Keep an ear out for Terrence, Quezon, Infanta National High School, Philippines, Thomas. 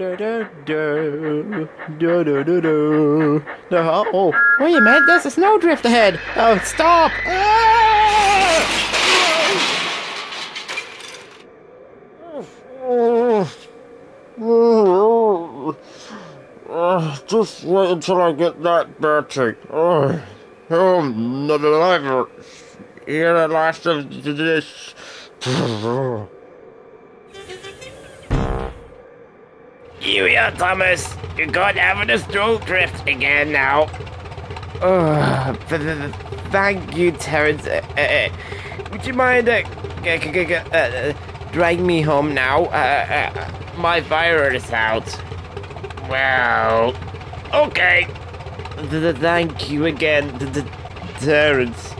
Oh, wait a minute, there's a snowdrift ahead. Oh, stop. Just wait until I get that battery. Oh, I'll never hear the last of this. You here, Thomas? You're going to have a snowdrift again now. Thank you, Terrence. Would you mind dragging me home now? My fire is out. Wow. Okay. Thank you again, Terrence.